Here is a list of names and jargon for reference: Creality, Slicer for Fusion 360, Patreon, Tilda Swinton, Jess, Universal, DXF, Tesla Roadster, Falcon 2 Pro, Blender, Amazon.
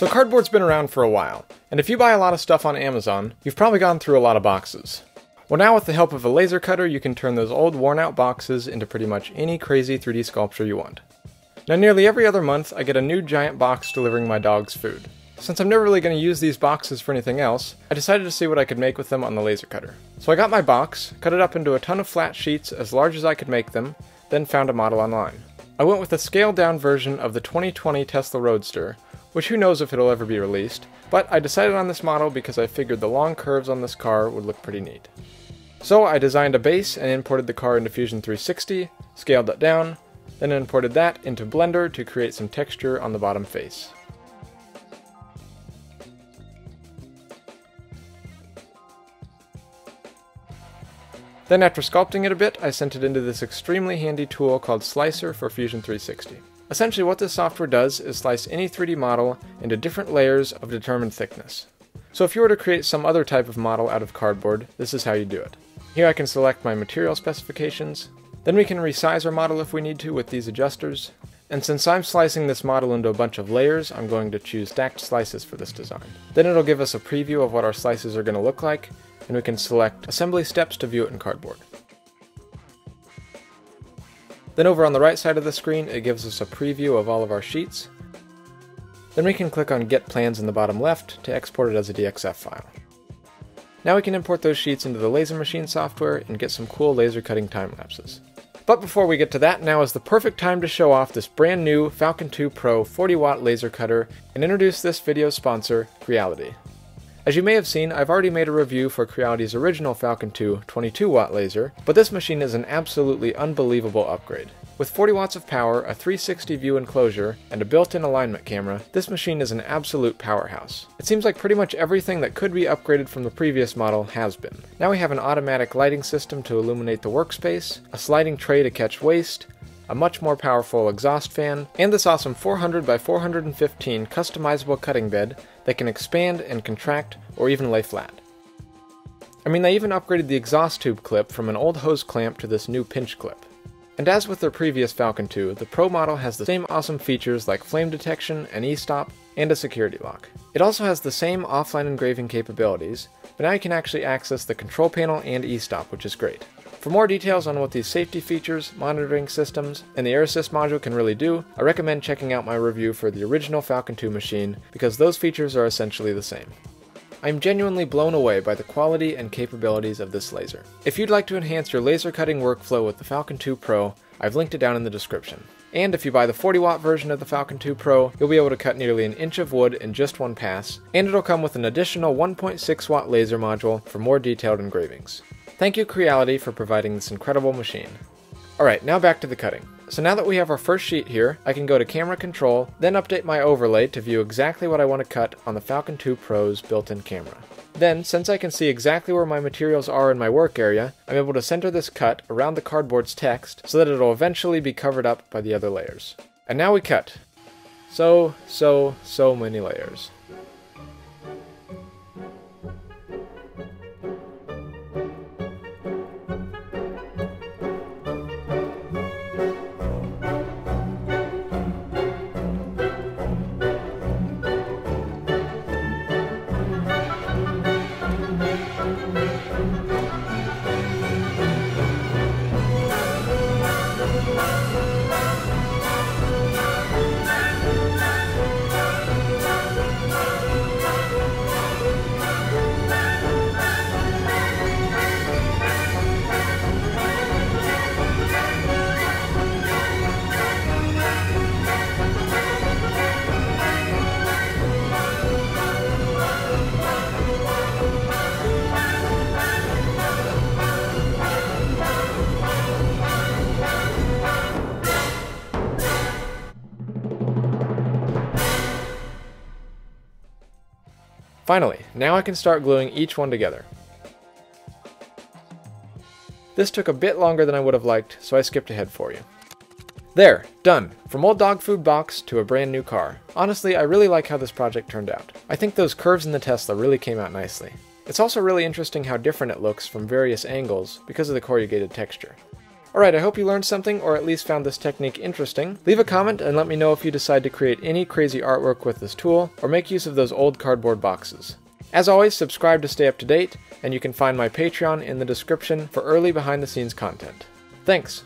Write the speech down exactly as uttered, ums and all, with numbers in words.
So cardboard's been around for a while, and if you buy a lot of stuff on Amazon, you've probably gone through a lot of boxes. Well, now with the help of a laser cutter, you can turn those old worn-out boxes into pretty much any crazy three D sculpture you want. Now nearly every other month, I get a new giant box delivering my dog's food. Since I'm never really going to use these boxes for anything else, I decided to see what I could make with them on the laser cutter. So I got my box, cut it up into a ton of flat sheets as large as I could make them, then found a model online. I went with a scaled-down version of the twenty twenty Tesla Roadster, which who knows if it'll ever be released, but I decided on this model because I figured the long curves on this car would look pretty neat. So I designed a base and imported the car into Fusion three sixty, scaled that down, then imported that into Blender to create some texture on the bottom face. Then after sculpting it a bit, I sent it into this extremely handy tool called Slicer for Fusion three sixty. Essentially what this software does is slice any three D model into different layers of determined thickness. So if you were to create some other type of model out of cardboard, this is how you do it. Here I can select my material specifications, then we can resize our model if we need to with these adjusters, and since I'm slicing this model into a bunch of layers, I'm going to choose stacked slices for this design. Then it'll give us a preview of what our slices are going to look like, and we can select assembly steps to view it in cardboard. Then over on the right side of the screen, it gives us a preview of all of our sheets. Then we can click on Get Plans in the bottom left to export it as a D X F file. Now we can import those sheets into the laser machine software and get some cool laser cutting time lapses. But before we get to that, now is the perfect time to show off this brand new Falcon two Pro forty watt laser cutter and introduce this video's sponsor, Creality. As you may have seen, I've already made a review for Creality's original Falcon two twenty-two watt laser, but this machine is an absolutely unbelievable upgrade. With forty watts of power, a three sixty view enclosure, and a built-in alignment camera, this machine is an absolute powerhouse. It seems like pretty much everything that could be upgraded from the previous model has been. Now we have an automatic lighting system to illuminate the workspace, a sliding tray to catch waste, a much more powerful exhaust fan, and this awesome four hundred by four hundred fifteen customizable cutting bed that can expand and contract or even lay flat. I mean, they even upgraded the exhaust tube clip from an old hose clamp to this new pinch clip. And as with their previous Falcon two, the Pro model has the same awesome features like flame detection, an e-stop, and a security lock. It also has the same offline engraving capabilities, but now you can actually access the control panel and e-stop, which is great. For more details on what these safety features, monitoring systems, and the air assist module can really do, I recommend checking out my review for the original Falcon two machine, because those features are essentially the same. I'm genuinely blown away by the quality and capabilities of this laser. If you'd like to enhance your laser cutting workflow with the Falcon two Pro, I've linked it down in the description. And if you buy the forty watt version of the Falcon two Pro, you'll be able to cut nearly an inch of wood in just one pass, and it'll come with an additional one point six watt laser module for more detailed engravings. Thank you, Creality, for providing this incredible machine. Alright, now back to the cutting. So now that we have our first sheet here, I can go to Camera Control, then update my overlay to view exactly what I want to cut on the Falcon two Pro's built-in camera. Then, since I can see exactly where my materials are in my work area, I'm able to center this cut around the cardboard's text so that it'll eventually be covered up by the other layers. And now we cut. So, so, so many layers. Finally, now I can start gluing each one together. This took a bit longer than I would have liked, so I skipped ahead for you. There, done! From old dog food box to a brand new car. Honestly, I really like how this project turned out. I think those curves in the Tesla really came out nicely. It's also really interesting how different it looks from various angles because of the corrugated texture. Alright, I hope you learned something, or at least found this technique interesting. Leave a comment and let me know if you decide to create any crazy artwork with this tool, or make use of those old cardboard boxes. As always, subscribe to stay up to date, and you can find my Patreon in the description for early behind the scenes content. Thanks!